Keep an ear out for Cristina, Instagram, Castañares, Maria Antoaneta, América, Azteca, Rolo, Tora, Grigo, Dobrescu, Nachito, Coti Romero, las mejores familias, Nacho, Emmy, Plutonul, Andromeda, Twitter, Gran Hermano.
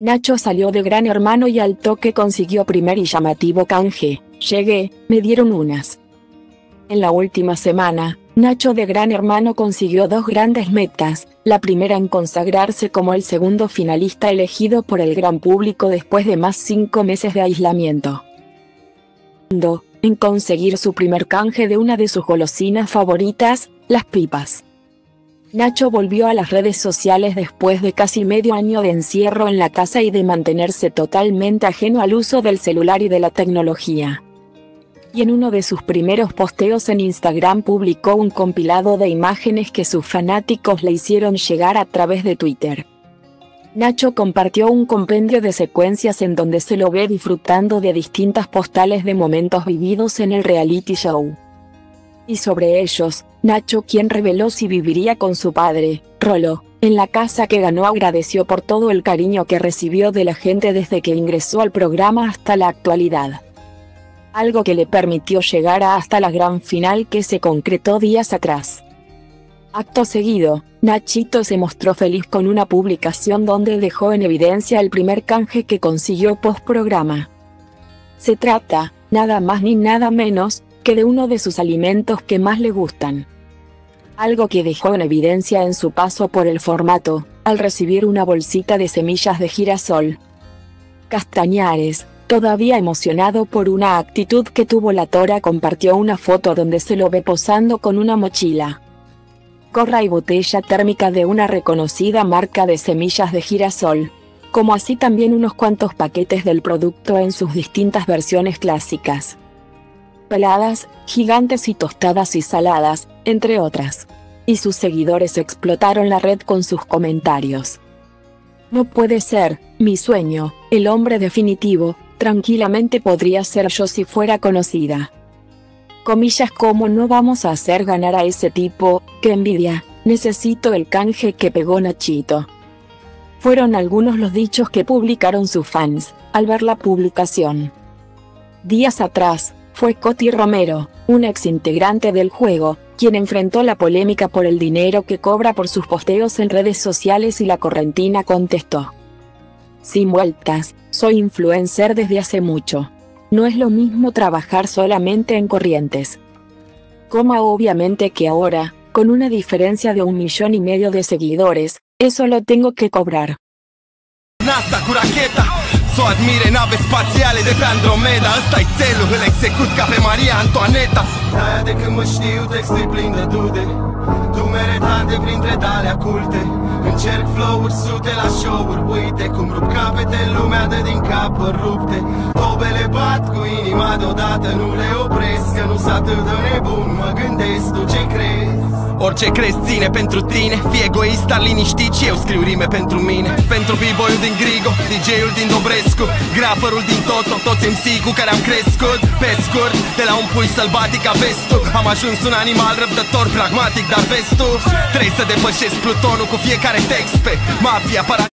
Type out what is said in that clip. Nacho salió de Gran Hermano y al toque consiguió primer y llamativo canje. Llegué, me dieron unas. En la última semana, Nacho de Gran Hermano consiguió dos grandes metas, la primera en consagrarse como el segundo finalista elegido por el gran público después de más 5 meses de aislamiento. En conseguir su primer canje de una de sus golosinas favoritas, las pipas. Nacho volvió a las redes sociales después de casi medio año de encierro en la casa y de mantenerse totalmente ajeno al uso del celular y de la tecnología. Y en uno de sus primeros posteos en Instagram publicó un compilado de imágenes que sus fanáticos le hicieron llegar a través de Twitter. Nacho compartió un compendio de secuencias en donde se lo ve disfrutando de distintas postales de momentos vividos en el reality show. Y sobre ellos, Nacho, quien reveló si viviría con su padre, Rolo, en la casa que ganó, agradeció por todo el cariño que recibió de la gente desde que ingresó al programa hasta la actualidad. Algo que le permitió llegar hasta la gran final que se concretó días atrás. Acto seguido, Nachito se mostró feliz con una publicación donde dejó en evidencia el primer canje que consiguió post programa. Se trata, nada más ni nada menos, que de uno de sus alimentos que más le gustan. Algo que dejó en evidencia en su paso por el formato, al recibir una bolsita de semillas de girasol. Castañares, todavía emocionado por una actitud que tuvo la Tora, compartió una foto donde se lo ve posando con una mochila, gorra y botella térmica de una reconocida marca de semillas de girasol, como así también unos cuantos paquetes del producto en sus distintas versiones clásicas. Peladas, gigantes y tostadas y saladas, entre otras. Y sus seguidores explotaron la red con sus comentarios. No puede ser, mi sueño, el hombre definitivo, tranquilamente podría ser yo si fuera conocida. Comillas como no vamos a hacer ganar a ese tipo, qué envidia, necesito el canje que pegó Nachito. Fueron algunos los dichos que publicaron sus fans, al ver la publicación. Días atrás, fue Coti Romero, un exintegrante del juego, quien enfrentó la polémica por el dinero que cobra por sus posteos en redes sociales y la correntina contestó. Sin vueltas, soy influencer desde hace mucho. No es lo mismo trabajar solamente en Corrientes. Obviamente que ahora, con una diferencia de 1,5 millones de seguidores, eso lo tengo que cobrar. Admire naves spațiale de pe Andromeda. Ăsta-i țelul, îl execut ca pe Maria Antoaneta. Aia de când mă știu, textul-i plin de dude, dumere tante printre dale aculte. Încerc flow-uri sute la show-uri, uite cum rup capete, lumea de din capă rupte. Tobele bat cu inima deodată, nu le opresc, că nu s-a atât de nebun. Mă gândesc, tu ce crezi? Orice crezi ține pentru tine, fii egoist, dar liniștit și eu scriu rime pentru mine. Pentru b-boy-ul din Grigo, DJ-ul din Dobrescu, grafărul din Toto, toți MC-ii cu care am crescut. Pe scurt, de la un pui sălbatic aveți tu, am ajuns un animal răbdător, pragmatic, dar vezi tu, trebuie să depășesc Plutonul cu fiecare text pe mafia, paradis.